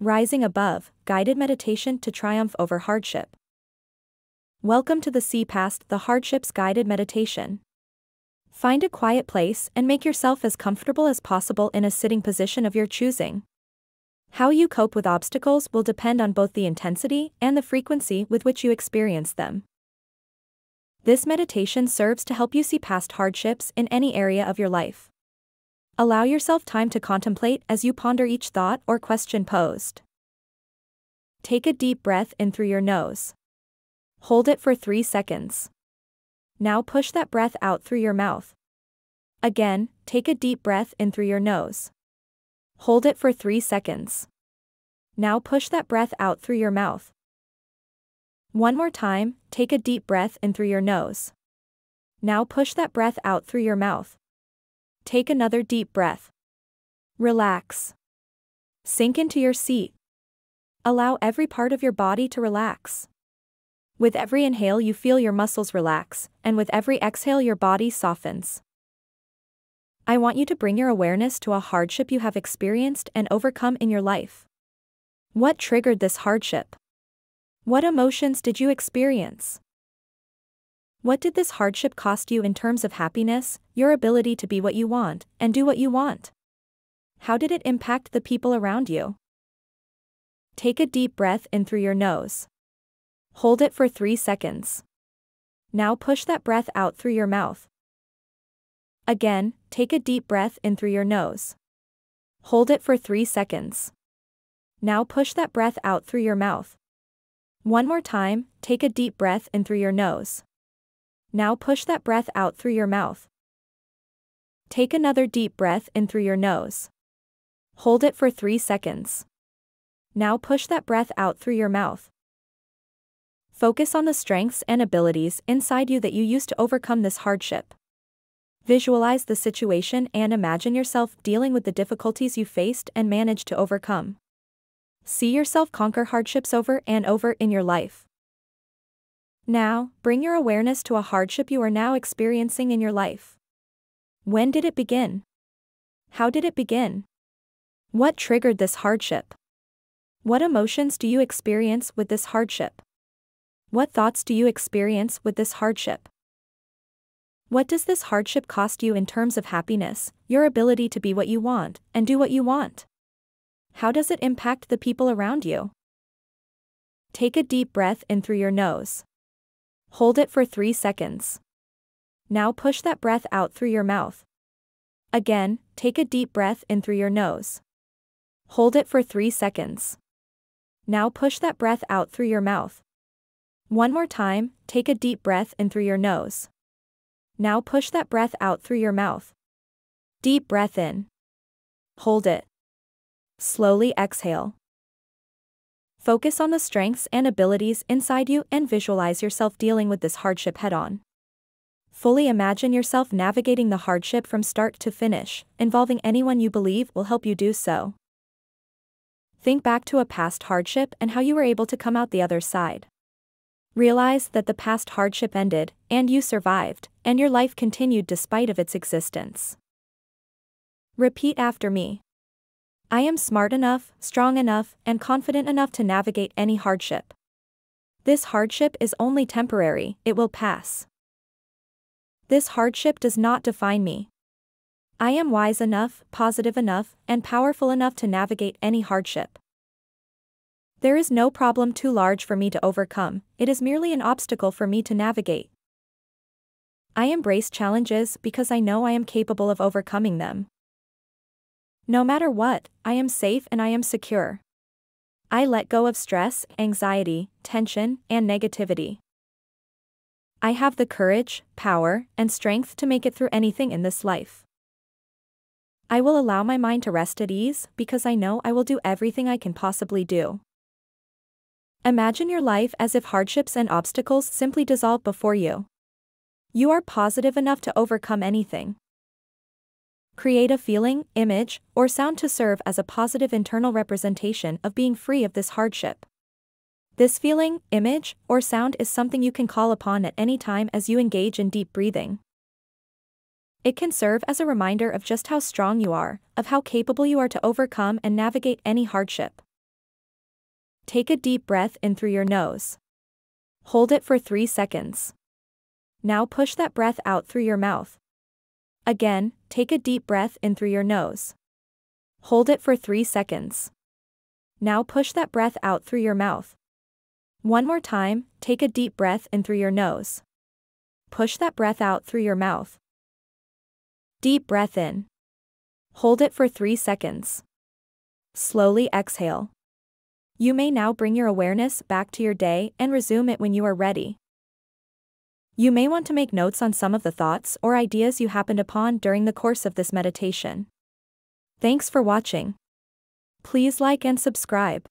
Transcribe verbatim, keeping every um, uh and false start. Rising Above, Guided Meditation to Triumph Over Hardship. Welcome to the See Past the Hardships guided meditation. Find a quiet place and make yourself as comfortable as possible in a sitting position of your choosing. How you cope with obstacles will depend on both the intensity and the frequency with which you experience them. This meditation serves to help you see past hardships in any area of your life. Allow yourself time to contemplate as you ponder each thought or question posed. Take a deep breath in through your nose. Hold it for three seconds. Now push that breath out through your mouth. Again, take a deep breath in through your nose. Hold it for three seconds. Now push that breath out through your mouth. One more time, take a deep breath in through your nose. Now push that breath out through your mouth. Take another deep breath. Relax. Sink into your seat. Allow every part of your body to relax. With every inhale, you feel your muscles relax, and with every exhale, your body softens. I want you to bring your awareness to a hardship you have experienced and overcome in your life. What triggered this hardship? What emotions did you experience? What did this hardship cost you in terms of happiness, your ability to be what you want, and do what you want? How did it impact the people around you? Take a deep breath in through your nose. Hold it for three seconds. Now push that breath out through your mouth. Again, take a deep breath in through your nose. Hold it for three seconds. Now push that breath out through your mouth. One more time, take a deep breath in through your nose. Now push that breath out through your mouth. Take another deep breath in through your nose. Hold it for three seconds. Now push that breath out through your mouth. Focus on the strengths and abilities inside you that you used to overcome this hardship. Visualize the situation and imagine yourself dealing with the difficulties you faced and managed to overcome. See yourself conquer hardships over and over in your life. Now, bring your awareness to a hardship you are now experiencing in your life. When did it begin? How did it begin? What triggered this hardship? What emotions do you experience with this hardship? What thoughts do you experience with this hardship? What does this hardship cost you in terms of happiness, your ability to be what you want, and do what you want? How does it impact the people around you? Take a deep breath in through your nose. Hold it for three seconds. Now push that breath out through your mouth. Again, take a deep breath in through your nose. Hold it for three seconds. Now push that breath out through your mouth. One more time, take a deep breath in through your nose. Now push that breath out through your mouth. Deep breath in. Hold it. Slowly exhale. Focus on the strengths and abilities inside you and visualize yourself dealing with this hardship head-on. Fully imagine yourself navigating the hardship from start to finish, involving anyone you believe will help you do so. Think back to a past hardship and how you were able to come out the other side. Realize that the past hardship ended, and you survived, and your life continued despite of its existence. Repeat after me. I am smart enough, strong enough, and confident enough to navigate any hardship. This hardship is only temporary, it will pass. This hardship does not define me. I am wise enough, positive enough, and powerful enough to navigate any hardship. There is no problem too large for me to overcome, it is merely an obstacle for me to navigate. I embrace challenges because I know I am capable of overcoming them. No matter what, I am safe and I am secure. I let go of stress, anxiety, tension, and negativity. I have the courage, power, and strength to make it through anything in this life. I will allow my mind to rest at ease because I know I will do everything I can possibly do. Imagine your life as if hardships and obstacles simply dissolve before you. You are positive enough to overcome anything. Create a feeling, image, or sound to serve as a positive internal representation of being free of this hardship. This feeling, image, or sound is something you can call upon at any time as you engage in deep breathing. It can serve as a reminder of just how strong you are, of how capable you are to overcome and navigate any hardship. Take a deep breath in through your nose. Hold it for three seconds. Now push that breath out through your mouth. Again, take a deep breath in through your nose. Hold it for three seconds. Now push that breath out through your mouth. One more time, take a deep breath in through your nose. Push that breath out through your mouth. Deep breath in. Hold it for three seconds. Slowly exhale. You may now bring your awareness back to your day and resume it when you are ready. You may want to make notes on some of the thoughts or ideas you happened upon during the course of this meditation. Thanks for watching. Please like and subscribe.